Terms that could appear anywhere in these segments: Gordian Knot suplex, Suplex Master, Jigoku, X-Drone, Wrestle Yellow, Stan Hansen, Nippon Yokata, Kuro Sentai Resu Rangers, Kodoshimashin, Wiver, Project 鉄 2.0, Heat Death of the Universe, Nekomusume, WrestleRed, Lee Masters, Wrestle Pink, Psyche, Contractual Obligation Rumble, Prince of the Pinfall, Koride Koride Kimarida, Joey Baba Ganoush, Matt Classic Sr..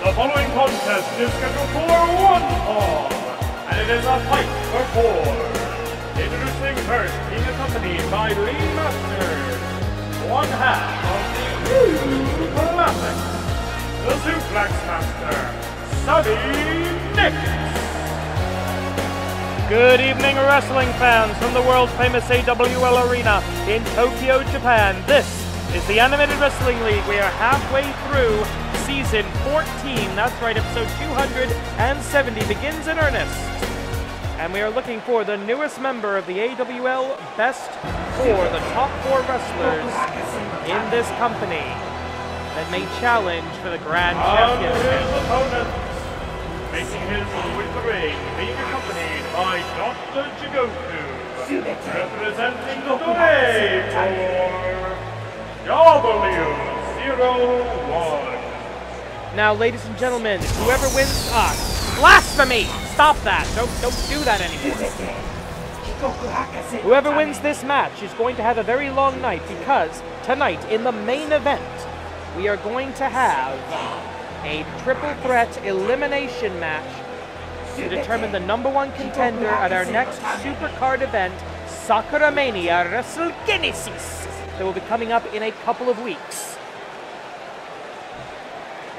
The following contest is scheduled for one fall, and it is a fight for four. Introducing first, being accompanied by Lee Masters, one half of the Classic, the Suplex Master, Sammy Nix. Good evening, wrestling fans from the world famous AWL Arena in Tokyo, Japan. This is the Animated Wrestling League. We are halfway through Season 14, that's right, episode 270 begins in earnest. And we are looking for the newest member of the AWL Best 4, the top 4 wrestlers in this company that may challenge for the Grand Championship. His opponent, making his way to the ring, being accompanied by Dr. Jigoku, representing the way for W01. Now, ladies and gentlemen, whoever wins... blasphemy! Stop that! Don't do that anymore. Whoever wins this match is going to have a very long night, because tonight, in the main event, we are going to have a triple threat elimination match to determine the #1 contender at our next Supercard event, Sakuramania Wrestle Genesis, that will be coming up in a couple of weeks.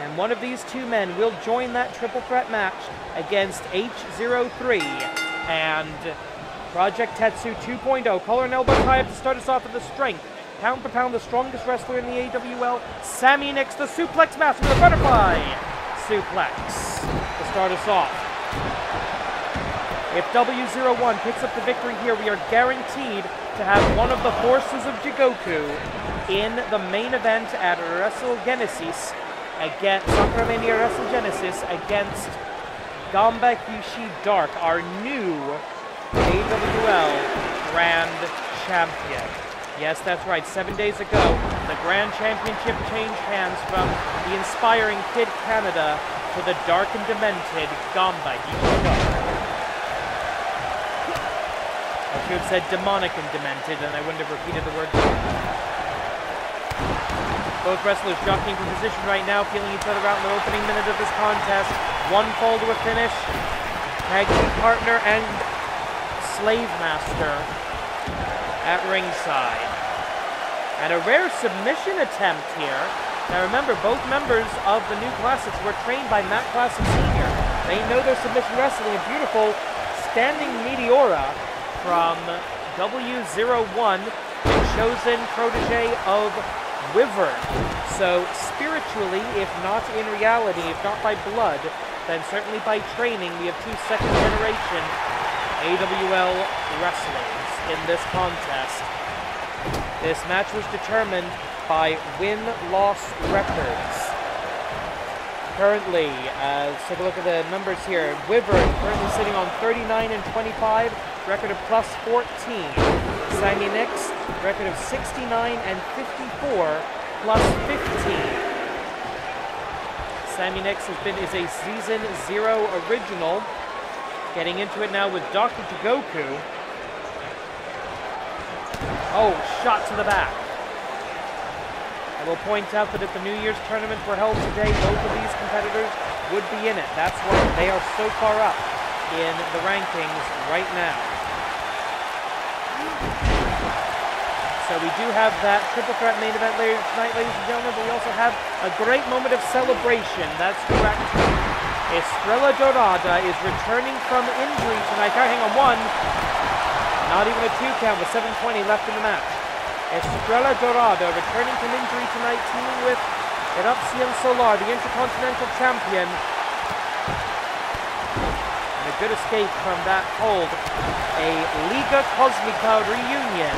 And one of these two men will join that triple threat match against H03 and Project Tetsu 2.0. Collar and elbow tie up to start us off with the strength. Pound for pound, the strongest wrestler in the AWL, Sammy Nix, the Suplex Master, the butterfly suplex to start us off. If W01 picks up the victory here, we are guaranteed to have one of the forces of Jigoku in the main event at Wrestle Genesis. Against Sakuramania Wrestle Genesis against Gambakishi Dark, our new AWL Grand Champion. Yes, that's right. 7 days ago, the Grand Championship changed hands from the inspiring Kid Canada to the dark and demented Gambakishi Dark. I should have said demonic and demented, and I wouldn't have repeated the word. Both wrestlers jockeying for position right now, feeling each other out in the opening minute of this contest. One fall to a finish. Tag team partner and slave master at ringside. And a rare submission attempt here. Now remember, both members of the new classics were trained by Matt Classic Sr. They know their submission wrestling. A beautiful standing meteora from W01, the chosen protege of Wiver. So spiritually, if not in reality, if not by blood, then certainly by training, we have two second-generation AWL wrestlers in this contest. This match was determined by win-loss records. Currently, let's take a look at the numbers here. Wiver currently sitting on 39-25, record of +14. Sammy Nix, record of 69-54, +15. Sammy Nix is a Season 0 original. Getting into it now with Dr. Jigoku. Oh, shot to the back. I will point out that if the New Year's tournament were held today, both of these competitors would be in it. That's why they are so far up in the rankings right now. So we do have that triple threat main event later tonight, ladies and gentlemen, but we also have a great moment of celebration. That's correct. Estrella Dorada is returning from injury tonight. Oh, hang on, one. Not even a two count with 7:20 left in the match. Estrella Dorada returning from injury tonight, teaming with Erupsion Solar, the Intercontinental Champion. And a good escape from that hold. A Liga Cosmica reunion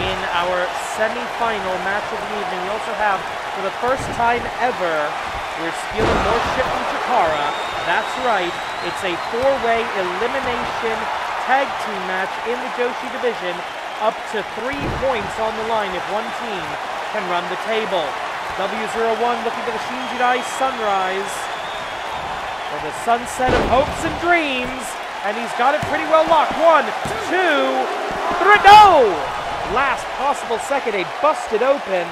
in our semi-final match of the evening. We also have, for the first time ever, we're stealing more shit from Chikara, That's right, it's a four-way elimination tag team match in the Joshi division, up to 3 points on the line if one team can run the table. W01 looking for the Shinjidai sunrise, for the sunset of hopes and dreams, and he's got it pretty well locked. 1, 2, 3, no! Last possible second, a busted open.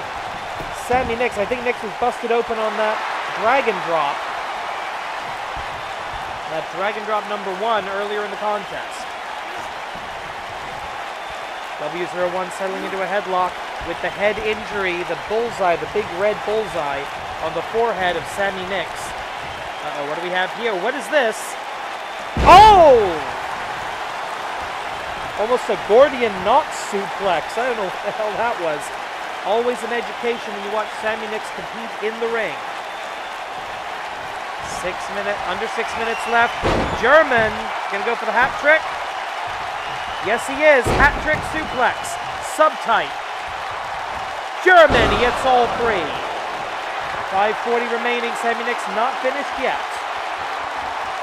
Sammy Nix, I think Nix was busted open on that dragon drop. That dragon drop number one earlier in the contest. W01 settling into a headlock with the head injury, the bullseye, the big red bullseye on the forehead of Sammy Nix. Uh-oh, what do we have here? What is this? Oh! Almost a Gordian Knot suplex. I don't know what the hell that was. Always an education when you watch Sammy Nix compete in the ring. 6 minutes, under 6 minutes left. German gonna go for the hat trick. Yes, he is. Hat trick suplex. Subtype. German, he hits all three. 5:40 remaining. Sammy Nix not finished yet.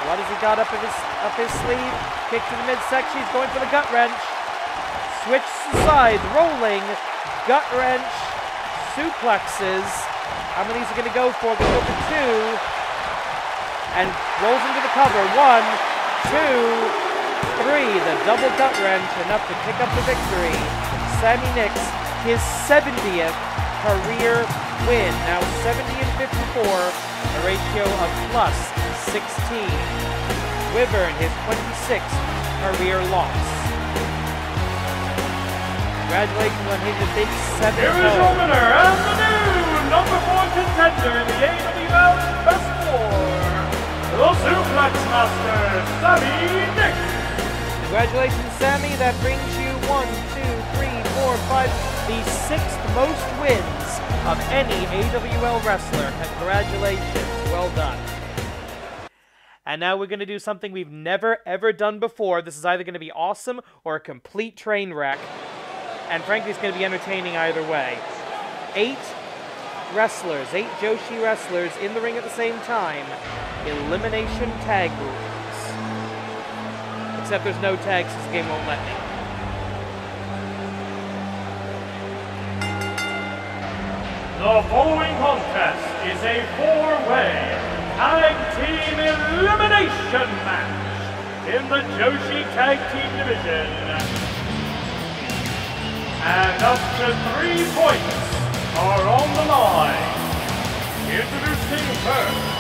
What has he got up his sleeve? Kick to the midsection. He's going for the gut wrench. Switch sides, rolling gut wrench suplexes. How many is he gonna go for? Gonna go for two. And rolls into the cover. 1, 2, 3. The double gut wrench, enough to pick up the victory. Sammy Nix, his 70th career win. Now 70-54, a ratio of +16. Wiver, his 26th career loss. Congratulations on hitting the big 7-0. Here is your winner and the new #4 contender in the AWL Best 4. Suplex Master, Sammy Nix. Congratulations, Sammy. That brings you 1, 2, 3, 4, 5, the 6th most wins of any AWL wrestler. Congratulations. Well done. And now we're going to do something we've never, ever done before. This is either going to be awesome or a complete train wreck. And frankly, it's going to be entertaining either way. 8 Joshi wrestlers in the ring at the same time. Elimination tag rules. Except there's no tags, because the game won't let me. The following contest is a four-way tag team elimination match in the Joshi tag team division. And up to 3 points are on the line. Introducing first,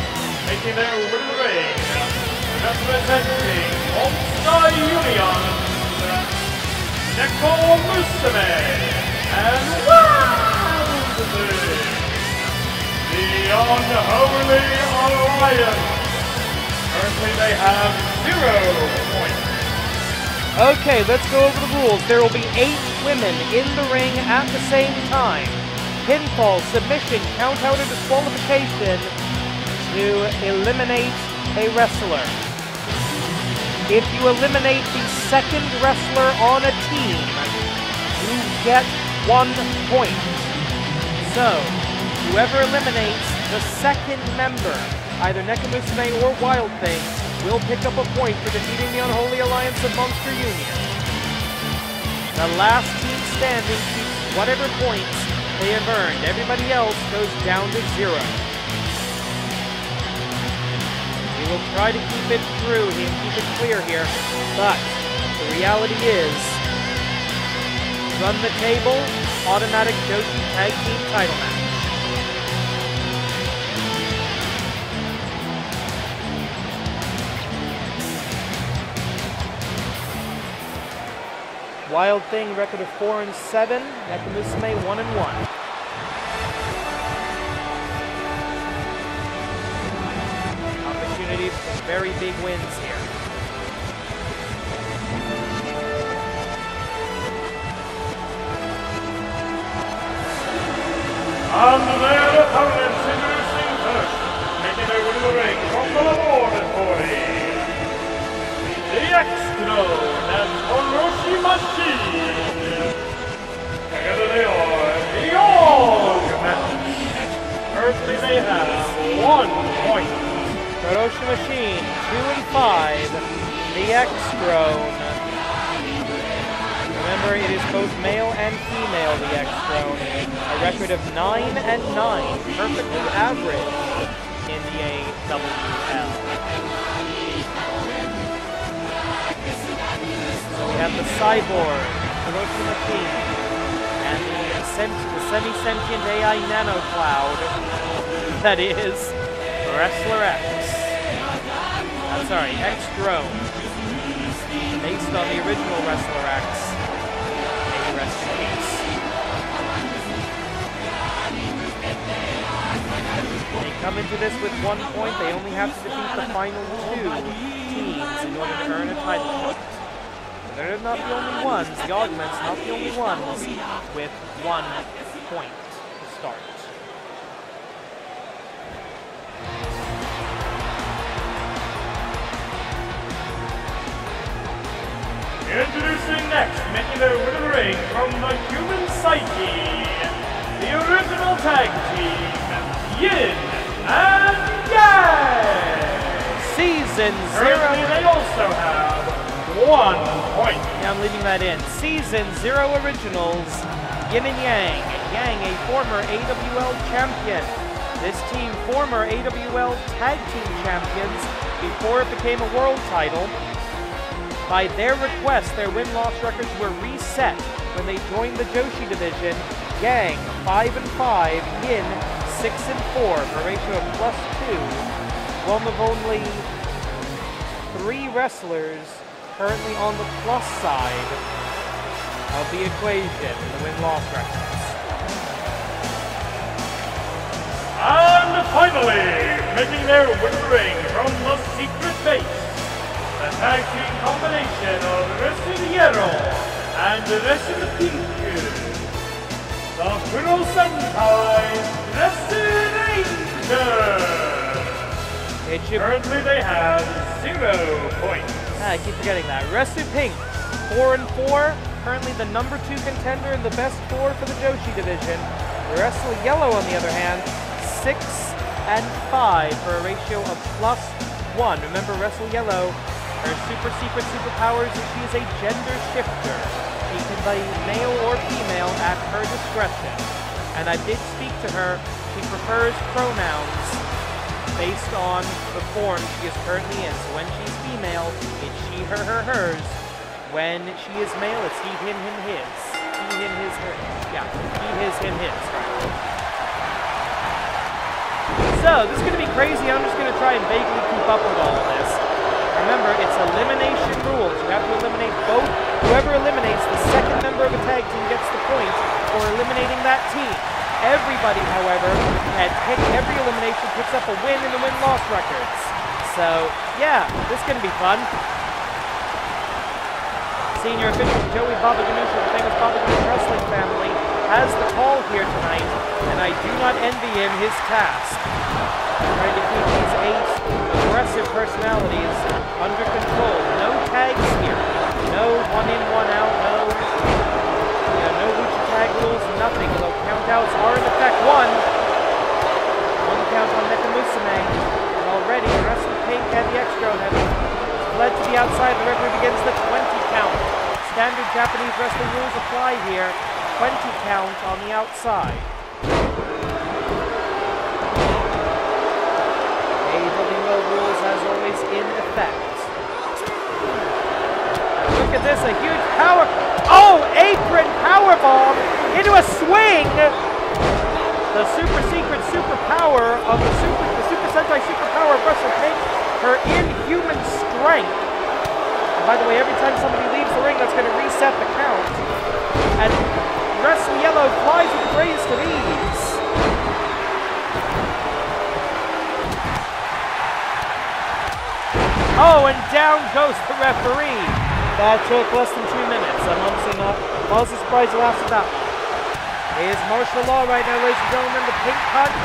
making their way to the ring, representing All-Star Union, Nekomusume, and Wiver, the Unholy Alliance. Currently they have 0 points. Okay, let's go over the rules. There will be 8 women in the ring at the same time. Pinfall, submission, count-out, or disqualification to eliminate a wrestler. If you eliminate the second wrestler on a team, you get 1 point. So, whoever eliminates the second member, either Nekomusume or Wild Thing, will pick up a point for defeating the Unholy Alliance of Monster Union. The last team standing keeps whatever points they have earned. Everybody else goes down to 0. We will try to keep it through here, keep it clear here, but the reality is, run the table, automatic Joshi tag team title match. Wild Thing, record of 4-7, Nekomusume 1-1. Very big wins here. And their opponents, introducing first, making their way to the ring from the laboratory, the X-Drone and Kodoshimashin. Together they are the All Match. Currently they have 1 point. Kodoshimashin 2 and 5, the X-Drone. Remember, it is both male and female, the X-Drone. A record of 9 and 9, perfectly average in the AWL. So we have the Cyborg, Kodoshimashin, and the semi-sentient AI nanocloud, that is Wrestler X. I'm sorry, X-Drone. Based on the original Wrestler X. A rest in peace. They come into this with 1 point. They only have to defeat the final 2 teams in order to earn a title point. They're not the only ones. The Augments, not the only ones with 1 point to start. Introducing next, making their way to the ring from the human Psyche, the original tag team, Yin and Yang! Season 0. Currently they also have 1 point. Yeah, I'm leaving that in. Season 0 originals, Yin and Yang. Yang, a former AWL champion. This team, former AWL tag team champions before it became a world title. By their request, their win-loss records were reset when they joined the Joshi division. Yang, 5 and 5, Yin, 6 and 4, for a ratio of +2. One of only 3 wrestlers currently on the plus side of the equation in the win-loss records. And finally, making their win ring from the secret base, the tag team combination of Wrestle Yellow and Wrestle Pink, the Kuro Sentai Resu Rangers. Currently they have 0 points. Ah, I keep forgetting that. Wrestle Pink, 4 and 4, currently the number 2 contender and the best 4 for the Joshi division. Wrestle Yellow, on the other hand, 6 and 5 for a ratio of +1. Remember, Wrestle Yellow, her superpowers is she is a gender shifter. She can be male or female at her discretion. And I did speak to her. She prefers pronouns based on the form she is currently in. So when she's female, it's she, her, her, hers. When she is male, it's he, him, him, his. He, him, his, her. Yeah, he, his, him, his. Right. So, this is going to be crazy. I'm just going to try and vaguely keep up with all of this. Remember, it's elimination rules. You have to eliminate both. Whoever eliminates the second member of a tag team gets the point for eliminating that team. Everybody, however, had picked every elimination, picks up a win in the win-loss records. So, yeah, this is going to be fun. Senior official Joey Baba Ganoush of the famous Baba Ganoush wrestling family has the call here tonight, and I do not envy him his task. Trying to keep these 8 aggressive personalities under control. No tags here. No one in, one out. No lucha tag rules. Nothing. Although countouts are in effect. One count on Nekomusume. And already the rest of Pink and the X-Drone have fled to the outside. The referee begins the 20 count. Standard Japanese wrestling rules apply here. 20 count on the outside. AWL rules, as always, in effect. Look at this, a huge power... Oh! Apron powerbomb into a swing! The super secret superpower of the Super Sentai superpower of Wrestle Pink, her inhuman strength. And by the way, every time somebody leaves the ring, that's going to reset the count. And Wrestle Yellow flies with grace to ease. Oh, and down goes the referee. That took less than 2 minutes. I'm honestly not surprised you asked that one. It is martial law right now, ladies and gentlemen. The pink punch.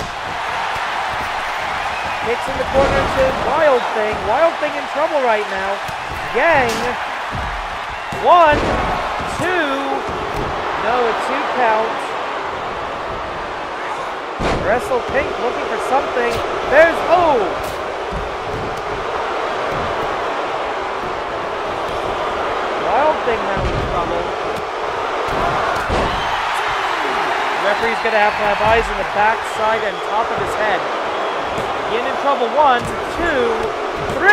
Kicks in the corner to Wild Thing. Wild Thing in trouble right now. Yang. 1, 2. No, a 2 count. Wrestle Pink looking for something. There's, oh! thing that was trouble. The referee's going to have eyes on the back, side, and top of his head. Yin in trouble. 1, 2, 3.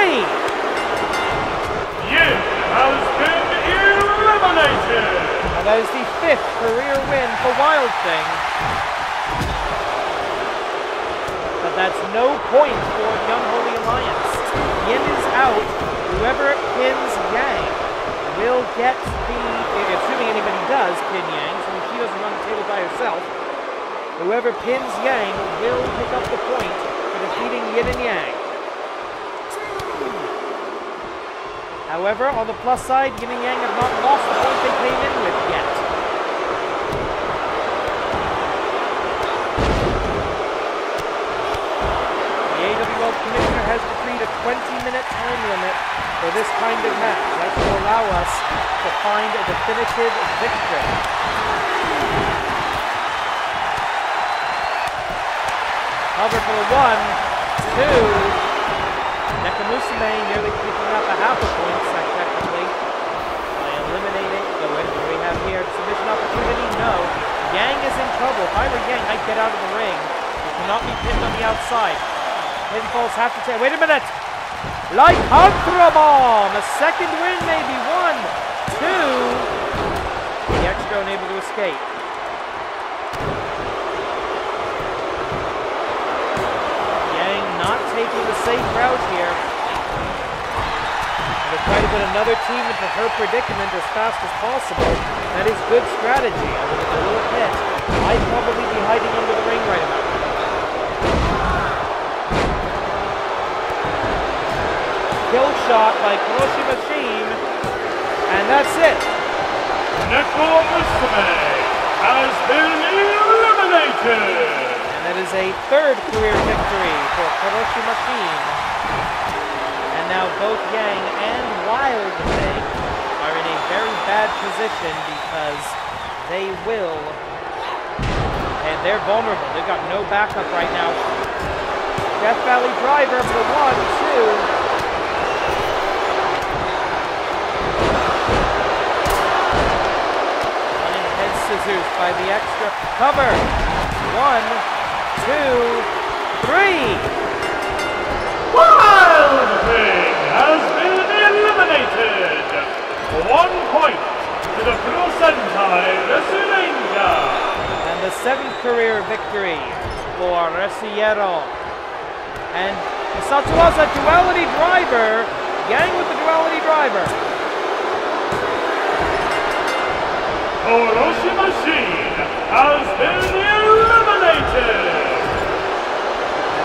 Yin has been eliminated. And that is the 5th career win for Wild Thing. But that's no point for Young Holy Alliance. Yin is out. Whoever pins Yang will get the... Assuming anybody does pin Yang, so she doesn't run the table by herself. Whoever pins Yang will pick up the point for defeating Yin and Yang. However, on the plus side, Yin and Yang have not lost the point they came in with yet. The AWL Commissioner has decreed a 20-minute time limit for this kind of match. That will allow us to find a definitive victory. Cover for the 1, 2... Nekomusume nearly picking up a half a point, technically, by eliminating the win. What do we have here? Submission opportunity? No. Yang is in trouble. If I were Yang, I'd get out of the ring. You cannot be pinned on the outside. Pinfalls have to take... Wait a minute! Lycanthra Bomb! A second win, maybe. 1, 2... The X-Drone able to escape. Not taking the safe route here. They're trying to put another team into her predicament as fast as possible. That is good strategy. I will admit, I'd probably be hiding under the ring right about now. Kill shot by Kodoshimashin, and that's it. Nekomusume has been eliminated. That is a third career victory for Kodoshimashin. And now both Yang and Wild Thing are in a very bad position because they will... And they're vulnerable. They've got no backup right now. Death Valley Driver for the 1, 2... One in head scissors by the extra cover. 1, 2, 3! Wild Thing has been eliminated! 1 point to the Kuro Sentai Resu Rangers! And the 7th career victory for Wrestle Yellow. And Satuaza Duality Driver, Yang with the Duality Driver. Kodoshimashin has been eliminated!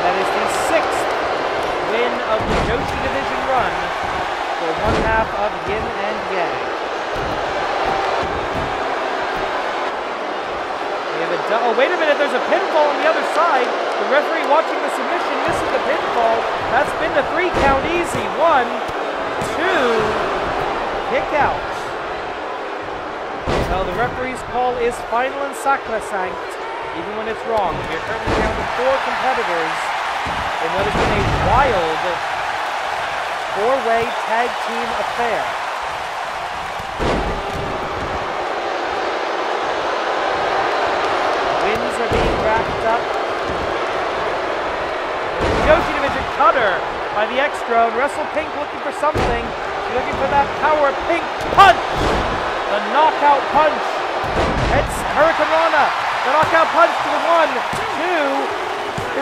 That is the 6th win of the Joshi Division run for one half of Yin and Yang. We have a double. Oh, wait a minute, there's a pinfall on the other side. The referee watching the submission misses the pinfall. That's been the 3 count easy. 1, 2, kick out. Well, the referee's call is final and sacrosanct, even when it's wrong. We're currently down to 4 competitors. And what has been a wild 4-way tag team affair. Wins are being wrapped up. Joshi Division cutter by the X-Drone. Wrestle Pink looking for something. She's looking for that power pink punch. The knockout punch. It's Hurricanrana. The knockout punch to the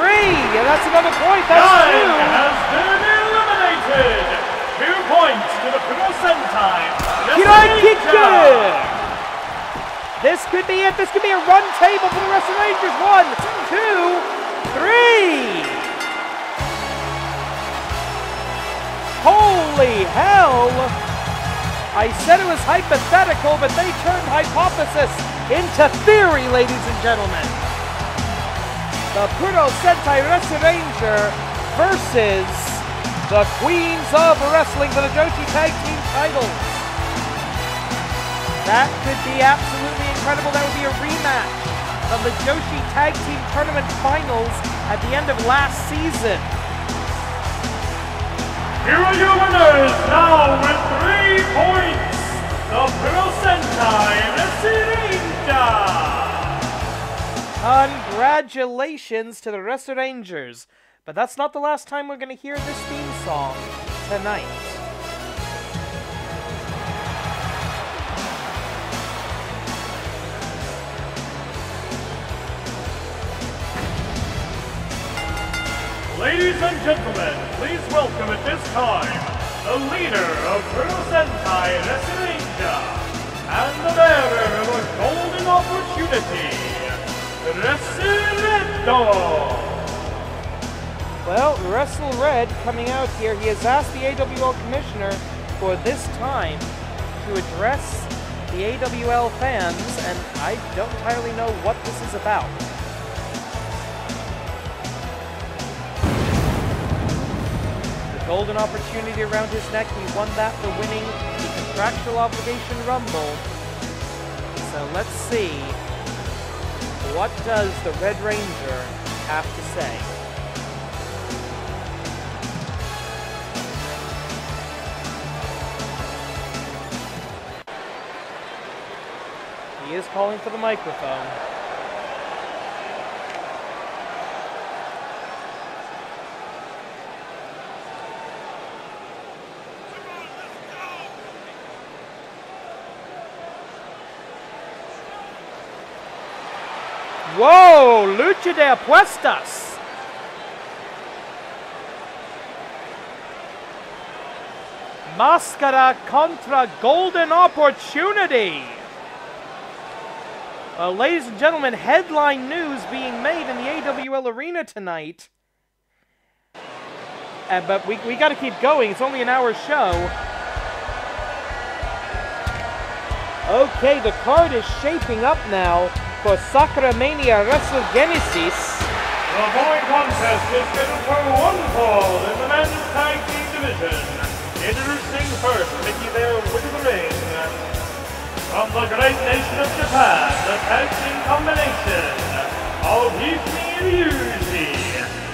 1, 2, 3, and that's another point. That's 2. Has been eliminated. 2 points to the Kuro Sentai. This could be it. This could be a run table for the Wrestle Rangers. 1, 2, 3. Holy hell! I said it was hypothetical, but they turned hypothesis into theory, ladies and gentlemen. The Kuro Sentai Wrestle Ranger versus the Queens of Wrestling for the Joshi Tag Team titles. That could be absolutely incredible. That would be a rematch of the Joshi Tag Team Tournament Finals at the end of last season. Here are your winners now with 3 points. of Kuro Sentai Resu Rangers! Congratulations to the Resu Rangers! But that's not the last time we're going to hear this theme song tonight. Ladies and gentlemen, please welcome at this time the leader of Kuro Sentai Resu Rangers and the bearer of a golden opportunity, WrestleRed. Well, WrestleRed coming out here, he has asked the AWL commissioner for this time to address the AWL fans, and I don't entirely know what this is about. Golden opportunity around his neck, he won that for winning the contractual obligation rumble. So let's see, what does the Red Ranger have to say? He is calling for the microphone. Whoa, lucha de apuestas. Máscara contra golden opportunity. Ladies and gentlemen, headline news being made in the AWL arena tonight. But we got to keep going. It's only an hour show. Okay, the card is shaping up now for Sakuramania Wrestle Genesis. The boy contest is scheduled for one fall in the men's tag team division. Introducing first, making their way to the ring, from the great nation of Japan, the tag team combination of Joshi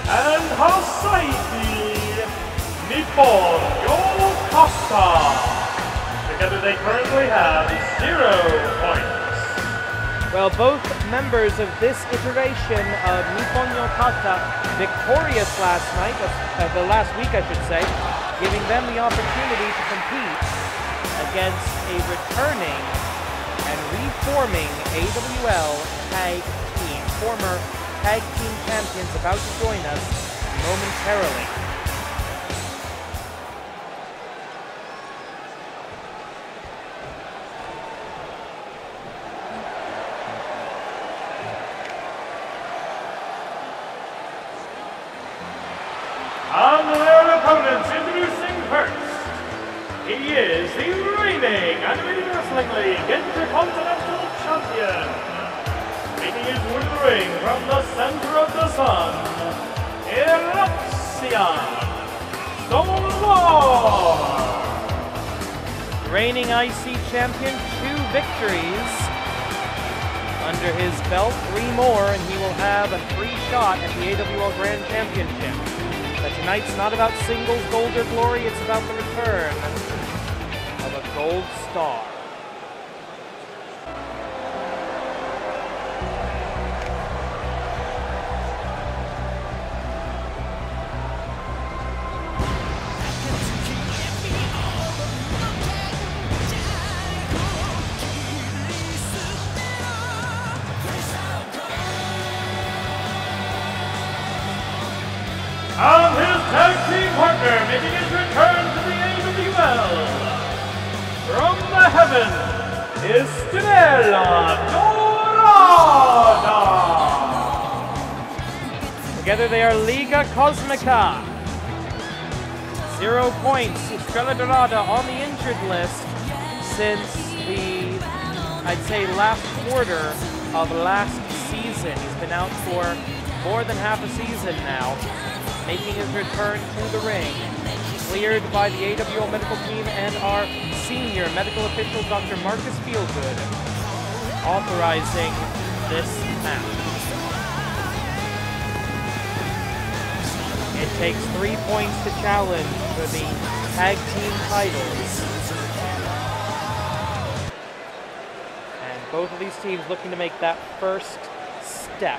and Psyche, Nippon Yokasa. Together they currently have 0 points. Well, both members of this iteration of Nippon Yokata victorious last night, the last week I should say, giving them the opportunity to compete against a returning and reforming AWL tag team. Former tag team champions about to join us momentarily. Animated Wrestling League Intercontinental Champion, making his way to the ring from the center of the sun, Erupsion Solar! Reigning IC champion, 2 victories under his belt, 3 more, and he will have a free shot at the AWL Grand Championship. But tonight's not about singles, gold, or glory, it's about the return of a gold star. And his tag team partner making his return to the AWL. From the heaven, Estrella Dorada! Together they are Liga Cosmica. 0 points. Estrella Dorada on the injured list since the, I'd say, last quarter of last season. He's been out for more than half a season now, making his return to the ring. Cleared by the AWL medical team and our senior medical official, Dr. Marcus Feelgood, authorizing this match. It takes 3 points to challenge for the tag team titles. Both of these teams looking to make that first step.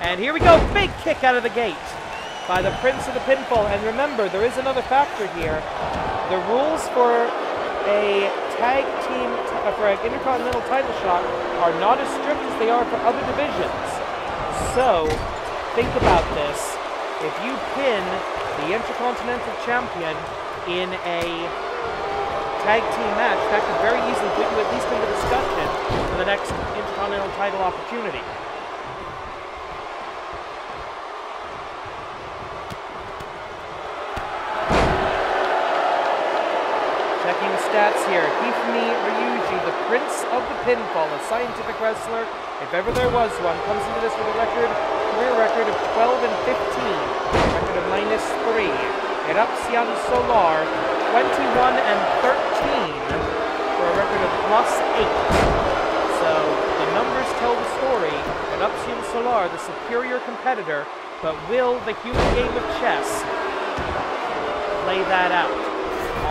And here we go, big kick out of the gate by the Prince of the Pinfall. And remember, there is another factor here. The rules for a tag team, for an intercontinental title shot, are not as strict as they are for other divisions. So, think about this. If you pin the intercontinental champion in a tag team match, that could very easily put you at least into discussion for the next intercontinental title opportunity. Stats here. Hifumi Ryuji, the Prince of the Pinfall, a scientific wrestler, if ever there was one, comes into this with a career record of 12 and 15, record of -3. Erupsion Solar, 21 and 13, for a record of +8. So the numbers tell the story. Erupsion Solar, the superior competitor, but will the human game of chess play that out?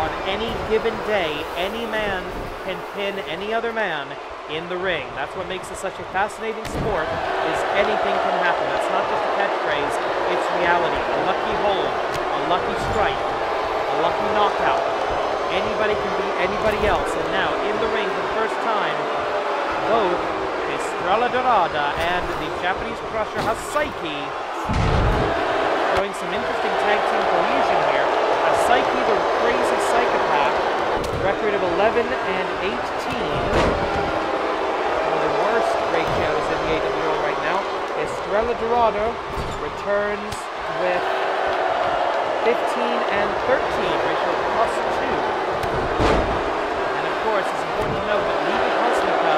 On any given day, any man can pin any other man in the ring. That's what makes it such a fascinating sport, is anything can happen. That's not just a catchphrase, it's reality. A lucky hold, a lucky strike, a lucky knockout. Anybody can beat anybody else. And now, in the ring for the first time, both Estrella Dorada and the Japanese crusher Psyche showing some interesting tag team collusion here. Psyche, the crazy psychopath, record of 11 and 18. One of the worst ratios in the AWL right now. Estrella Dorado returns with 15 and 13, ratio of +2. And of course, it's important to note that Liga Cosmica,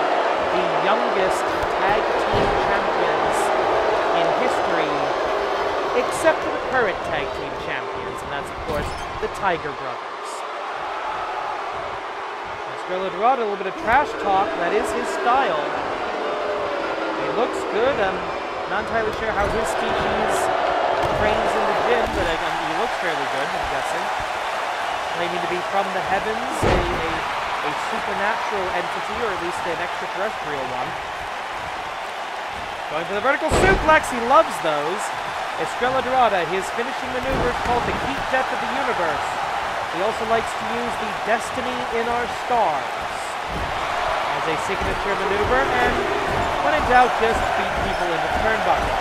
the youngest tag team champions in history, except for the current tag team champions, and that's of course the Tiger Brothers. Estrella Dorada, a little bit of trash talk, that is his style. He looks good, I'm not entirely sure how his species trains in the gym, but he looks fairly good, I'm guessing. Claiming to be from the heavens, a supernatural entity, or at least an extraterrestrial one. Going for the vertical suplex, he loves those. Estrella Dorada, his finishing maneuver is called the Heat Death of the Universe. He also likes to use the Destiny in our Stars as a signature maneuver, and when in doubt, just beat people in the turnbuckle.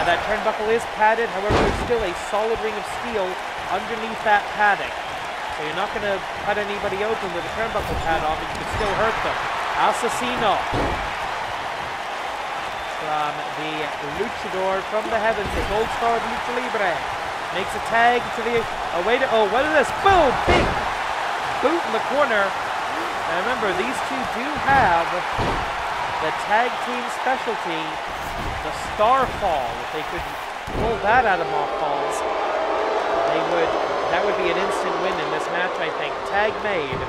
Now that turnbuckle is padded, however, there's still a solid ring of steel underneath that padding. So you're not going to cut anybody open with a turnbuckle pad on, but you can still hurt them. Asesino, from the luchador from the heavens, the gold star of Lucha Libre, makes a tag to the away to, oh, what is this? Boom! Big boot in the corner. And remember, these two do have the tag team specialty, the Starfall. If they could pull that out of Moth Falls, they would. That would be an instant win in this match, I think. Tag made.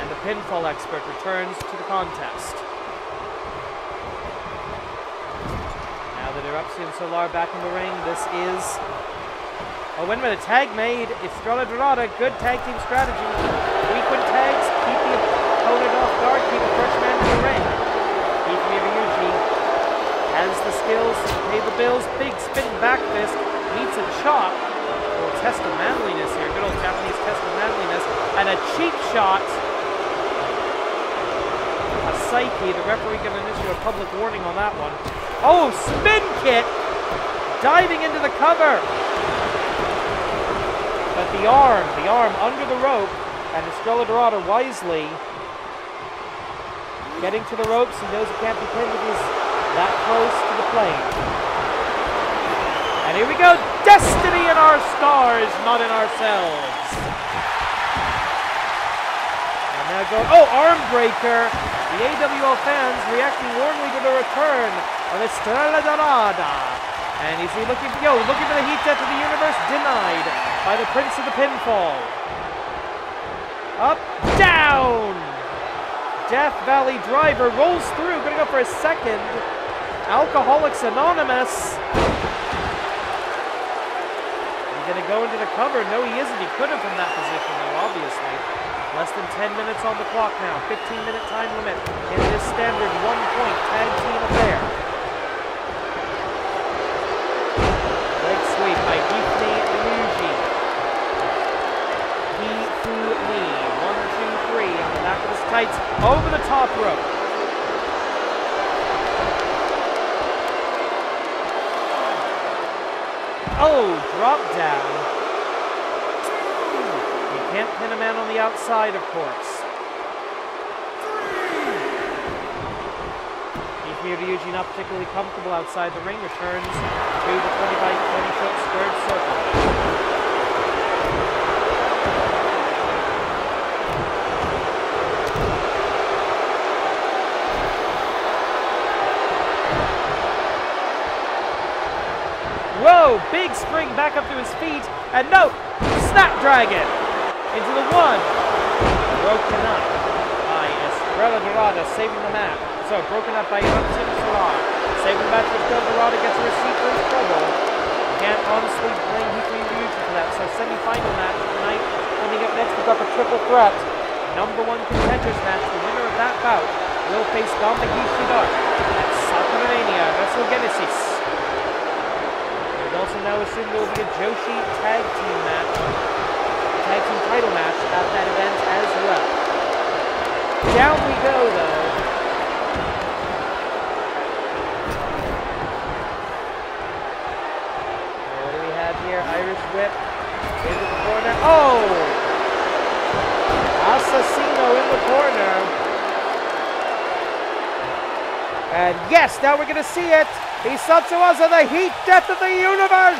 And the pinfall expert returns to the contest. Eruption Solar back in the ring. This is, oh, wait a minute, tag made. Estrella Dorada, good tag team strategy. Frequent tags, keep the opponent off guard, keep the first man in the ring. Hifumi Ryuji has the skills to pay the bills. Big spin back fist, needs a chop. A little test of manliness here, good old Japanese test of manliness. And a cheap shot. Psyche, the referee going to issue a public warning on that one. Oh, spin kick! Diving into the cover! But the arm under the rope, and Estrella Dorada wisely getting to the ropes. He knows he can't be pinned if he's that close to the plane. And here we go! Destiny in our stars, not in ourselves! And now go, oh, arm breaker! The AWL fans reacting warmly to the return of Estrella Dorada. And is he looking for, yo, looking for the Heat Death of the Universe? Denied by the Prince of the Pinfall. Up, down! Death Valley Driver rolls through, gonna go for a second. Alcoholics Anonymous. gonna go into the cover. No, he isn't. He couldn't from that position, though, obviously. Less than 10 minutes on the clock now. 15-minute time limit in this standard 1-point tag team affair. Leg sweep by Heat Death. 1, 2, 3 on the back of his tights. Over the top rope. Oh, drop down. You can't pin a man on the outside, of course. Ryujin not particularly comfortable outside the ring, returns to the 20-by-20-foot squared circle. Whoa, big spring back up to his feet, and no, Snapdragon into the one. Broken up by Estrella Dorada, saving the map. So, broken up by Erupsion Solar. Saving the match with Estrella Dorada, gets a receipt for his trouble. Can't honestly blame Ryujin for that. So, semi-final match tonight. Coming up next, we've got the triple threat. #1 contenders match. The winner of that bout will face Gambakishi Dark at Sakuramania Wrestle Genesis. Also now assume there will be a Joshi tag team title match at that event as well. Down we go though. What do we have here? Irish whip. Into the corner. Oh! Asesino in the corner. And yes, now we're going to see it. Hisatsu Aza, the Heat Death of the Universe!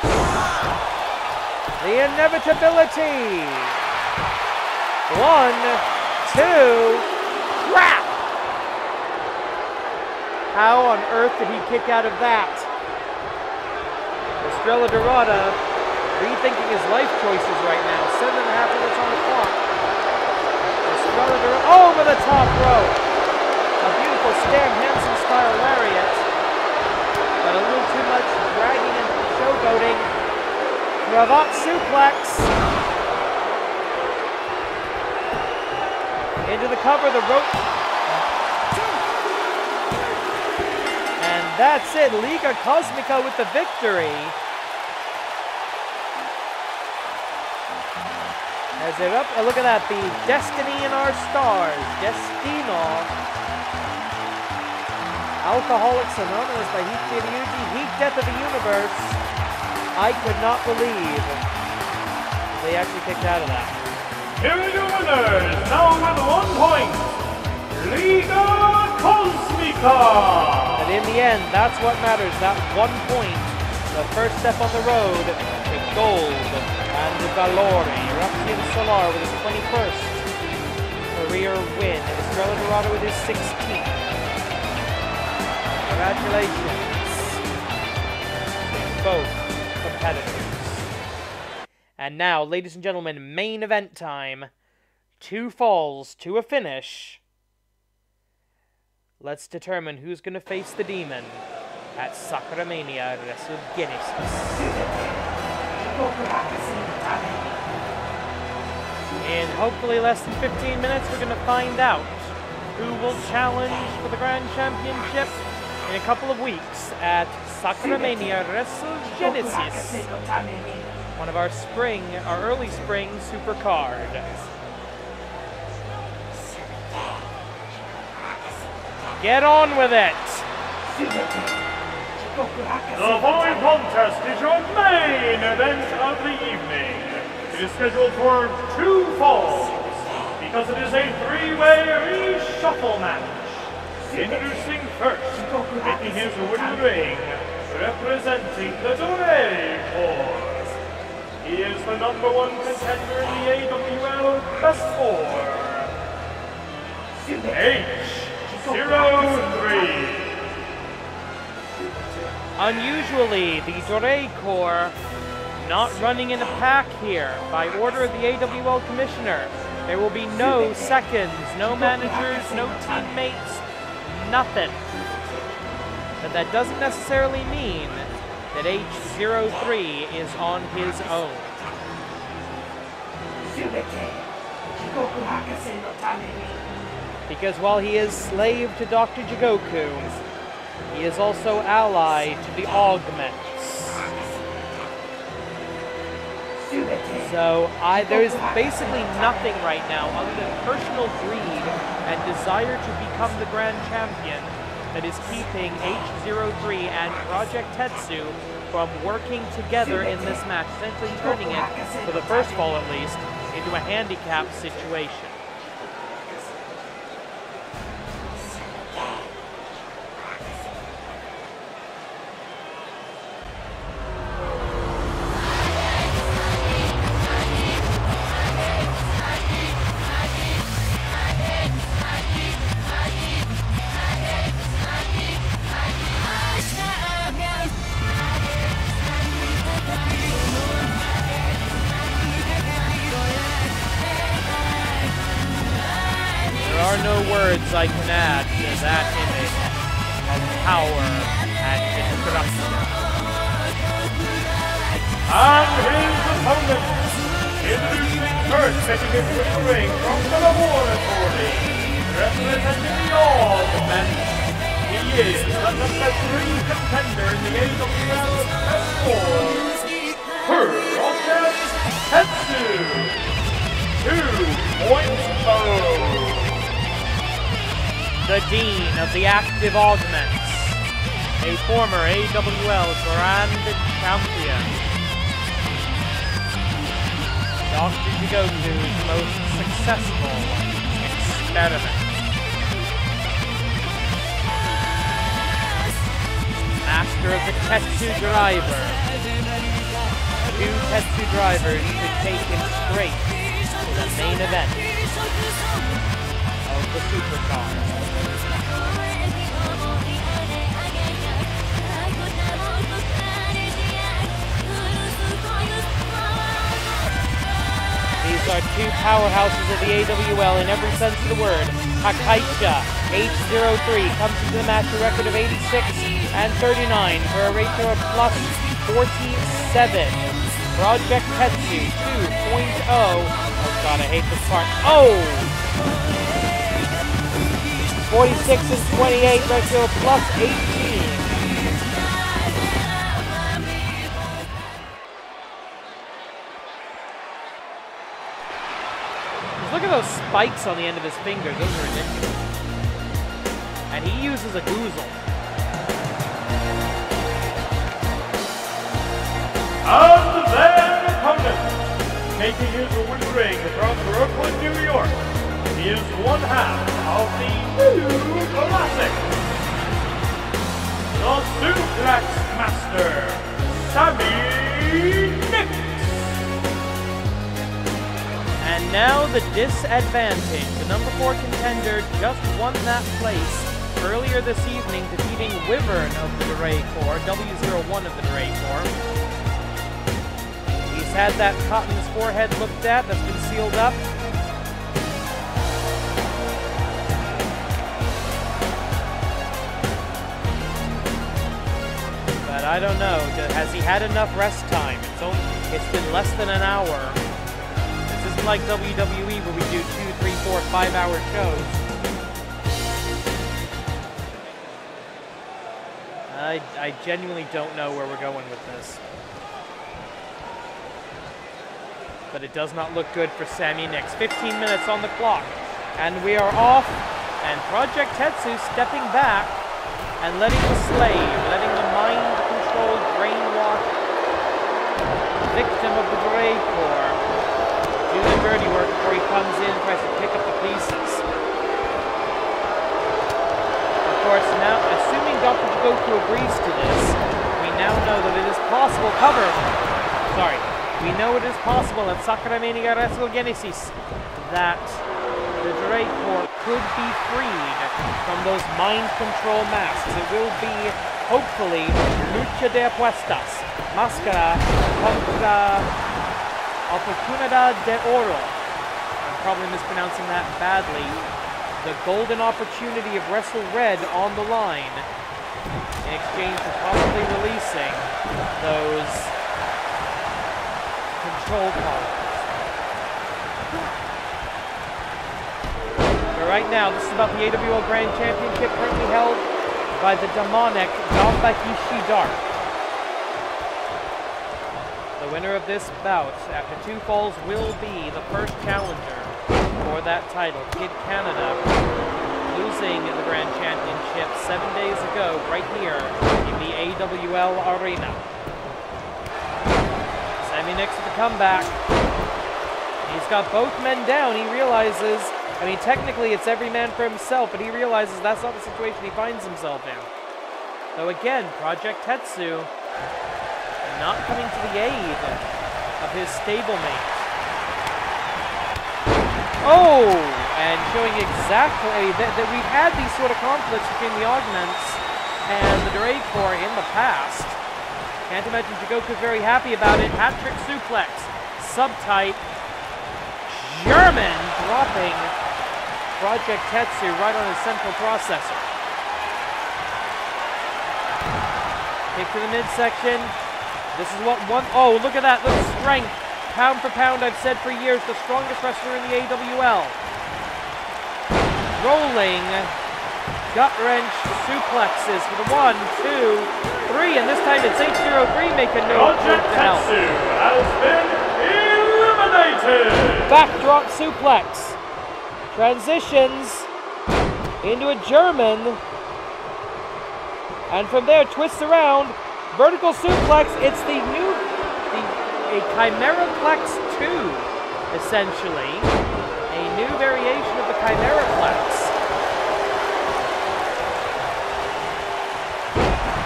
The inevitability! 1, 2, crap! How on earth did he kick out of that? Estrella Dorada rethinking his life choices right now. 7.5 minutes on the clock. Estrella Dorada over the top rope! A beautiful Stan Hansen style lariat. But a little too much dragging and showboating. Cravat suplex. Into the cover, the rope. And that's it, Liga Cosmica with the victory. As it up, look at that, the Destiny in Our Stars, Destino. Alcoholics Anonymous by Heat Death of the Universe. I could not believe they actually kicked out of that. Here are your winners, now with 1 point, Liga Cosmica! And in the end, that's what matters, that 1 point. The first step on the road to gold and valore. Eruption Solar with his 21st career win. Estrella Dorada with his 16th. Congratulations to both competitors. And now, ladies and gentlemen, main event time. 2 falls to a finish. Let's determine who's going to face the demon at Sakuramania Wrestle Genesis. In hopefully less than 15 minutes, we're going to find out who will challenge for the Grand Championship in a couple of weeks at Sakuramania Wrestle Genesis, one of our early spring super card. Get on with it! The following contest is your main event of the evening. It is scheduled for 2 falls because it is a 3-way reshuffle match. Introducing first, making his wooden ring, representing the Doré Corps. He is the #1 contender in the AWL Best Four. H03. Unusually, the Doré Corps not running in a pack here. By order of the AWL Commissioner, there will be no seconds, no managers, no teammates, nothing. But that doesn't necessarily mean that H03 is on his own. Because while he is slave to Dr. Jigoku, he is also ally to the Augments. So there is basically nothing right now other than personal greed and desire to become the Grand Champion that is keeping H03 and Project Tetsu from working together in this match, essentially turning it, for the first fall at least, into a handicap situation. I can add to that image of power and destruction. And his opponent, introducing first, making his way to the ring from the laboratory, representing the All-Men. He is the number 3 contender in the AWL Test 4, Project Tetsu 2.0. The Dean of the Active Augments, a former AWL Grand Champion. Dr. Jigoku's most successful experiment. Master of the Tetsu Driver. 2 Tetsu Drivers to take him straight to the main event of the Supercard. These are 2 powerhouses of the AWL in every sense of the word. Hakaisha, H03, comes into the match a record of 86 and 39 for a ratio of +47. Project Tetsu 2.0. Oh god, I hate this part. Oh! 46 and 28, ratio of +18. Those spikes on the end of his fingers, those are ridiculous. And he uses a goozle. And their opponent, making his way to the ring from Brooklyn, New York, he is one half of the new classic, the Suplex Master, Sammy Nix. And now the disadvantage. The number 4 contender just won that place earlier this evening, defeating Wyvern of the Duray Corps, W01 of the Duray Corps. He's had that cut in his forehead looked at, that's been sealed up. But I don't know, has he had enough rest time? It's been less than an hour. Like WWE, where we do 2, 3, 4, 5 hour shows. I genuinely don't know where we're going with this. But it does not look good for Sammy Nix. 15 minutes on the clock. And we are off. And Project Tetsu stepping back and letting the slave, letting the mind-controlled, brainwashed victim of the Grey Corps do the dirty work before he comes in and tries to pick up the pieces. Of course, now, assuming Dr. Jigoku agrees to this, we now know that it is possible we know it is possible at Sakuramania Wrestle Genesis that the Duray Corps could be freed from those mind control masks. It will be, hopefully, lucha de apuestas, máscara contra Oportunidad de Oro. I'm probably mispronouncing that badly. The golden opportunity of WrestleRed on the line in exchange for possibly releasing those control columns. right now. This is about the AWL Grand Championship currently held by the demonic Gambakishi Dark. The winner of this bout, after two falls, will be the first challenger for that title, Kid Canada, losing the Grand Championship 7 days ago right here in the AWL Arena. Sammy Nix with the comeback. He's got both men down. He realizes, I mean, technically it's every man for himself, but he realizes that's not the situation he finds himself in. Though again, Project Tetsu not coming to the aid of his stablemate. Oh, and showing exactly that we've had these sort of conflicts between the Augments and the Dracor in the past. Can't imagine Jigoku's very happy about it. Hat-trick suplex, subtype, German dropping Project Tetsu right on his central processor. Kick to the midsection. This is what one... Oh, look at that. Look at strength. Pound for pound, I've said for years, the strongest wrestler in the AWL. Rolling gut-wrench suplexes for the 1, 2, 3, and this time it's H03 making no move to help. Tetsu has been eliminated! Backdrop suplex. Transitions into a German. And from there, twists around. Vertical suplex, it's the new... A Chimeraplex 2, essentially. A new variation of the Chimeraplex.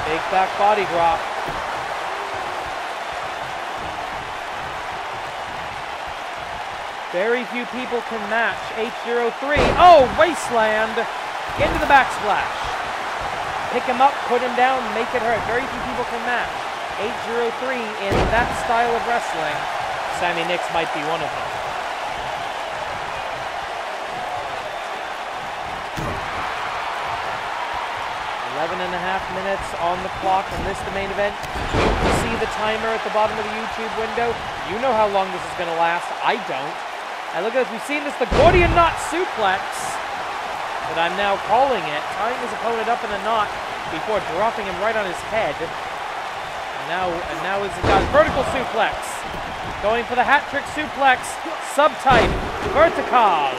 Big back body drop. Very few people can match H03. Oh, wasteland into the backsplash. Pick him up, put him down, make it hurt. Very few people can match. 803 in that style of wrestling. Sammy Nix might be one of them. Eleven and a half minutes on the clock on this the main event. You can see the timer at the bottom of the YouTube window. You know how long this is going to last. I don't. And look at this. We've seen this, the Gordian Knot suplex, that I'm now calling it. Tying his opponent up in a knot before dropping him right on his head. Now is the got vertical suplex. Going for the hat-trick suplex. Subtype, vertical.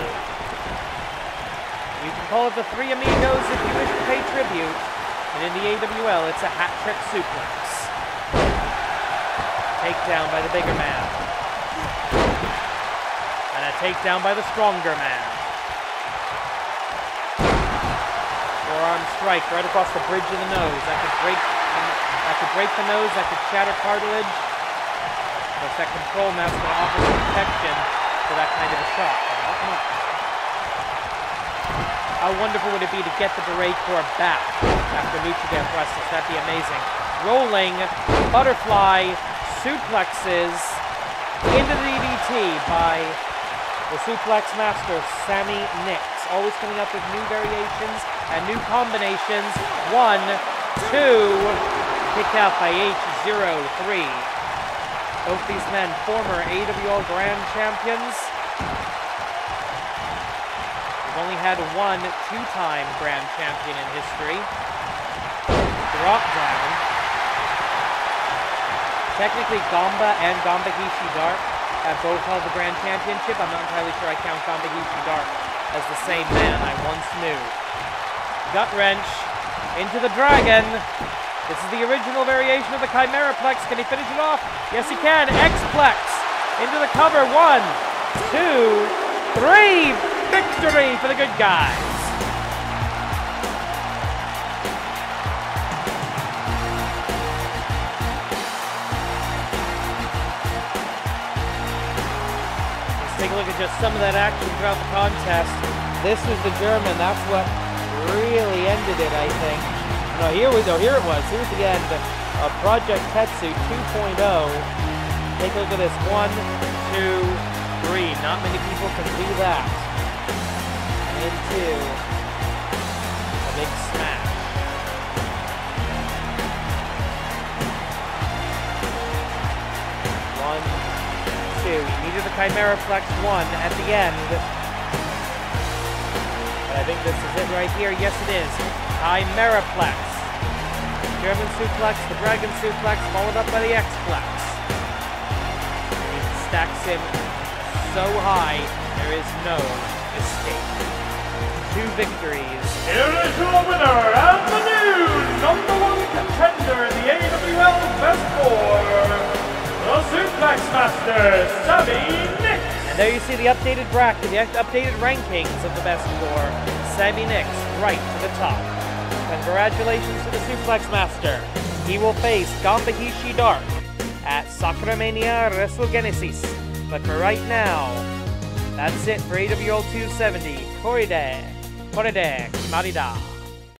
You can call it the Three Amigos if you wish to pay tribute. And in the AWL, it's a hat-trick suplex. Takedown by the bigger man. And a takedown by the stronger man. Forearm strike right across the bridge of the nose. That could break the nose, that could shatter cartilage. But that control mask will offer some protection for that kind of a shot. How wonderful would it be to get the beret core back after Lucha Death Wrestles? That'd be amazing. Rolling butterfly suplexes into the DDT by the Suplex Master, Sammy Nix. Always coming up with new variations and new combinations. 1, 2... Kicked out by H03. Both these men former AWL Grand Champions. We've only had one two-time Grand Champion in history. Drop down. Technically, Gamba and Gambakishi Dark have both held the Grand Championship. I'm not entirely sure I count Gambakishi Dark as the same man I once knew. Gut wrench into the dragon. This is the original variation of the Chimeraplex. Can he finish it off? Yes, he can. X-Plex into the cover. 1, 2, 3. Victory for the good guys. Let's take a look at just some of that action throughout the contest. This was the German. That's what really ended it, I think. No, here we go. Here it was. Here's the end of Project Tetsu 2.0. Take a look at this. 1, 2, 3. Not many people can do that. Into a big smash. One, two. You needed the Chimeraplex 1 at the end. And I think this is it right here. Yes, it is. Chimeraplex. German suplex, the dragon suplex, followed up by the X-Plex. He stacks him so high, there is no escape. Two victories. Here is your winner and the new #1 contender in the AWL Best 4. The Suplex Master, Sammy Nix. And there you see the updated bracket, the updated rankings of the Best 4. Sammy Nix right to the top. Congratulations to the Suplex Master. He will face Gambakishi Dark at Sakuramania Wrestle Genesis. But for right now, that's it for AWL 270. Koride, Koride, Kimarida.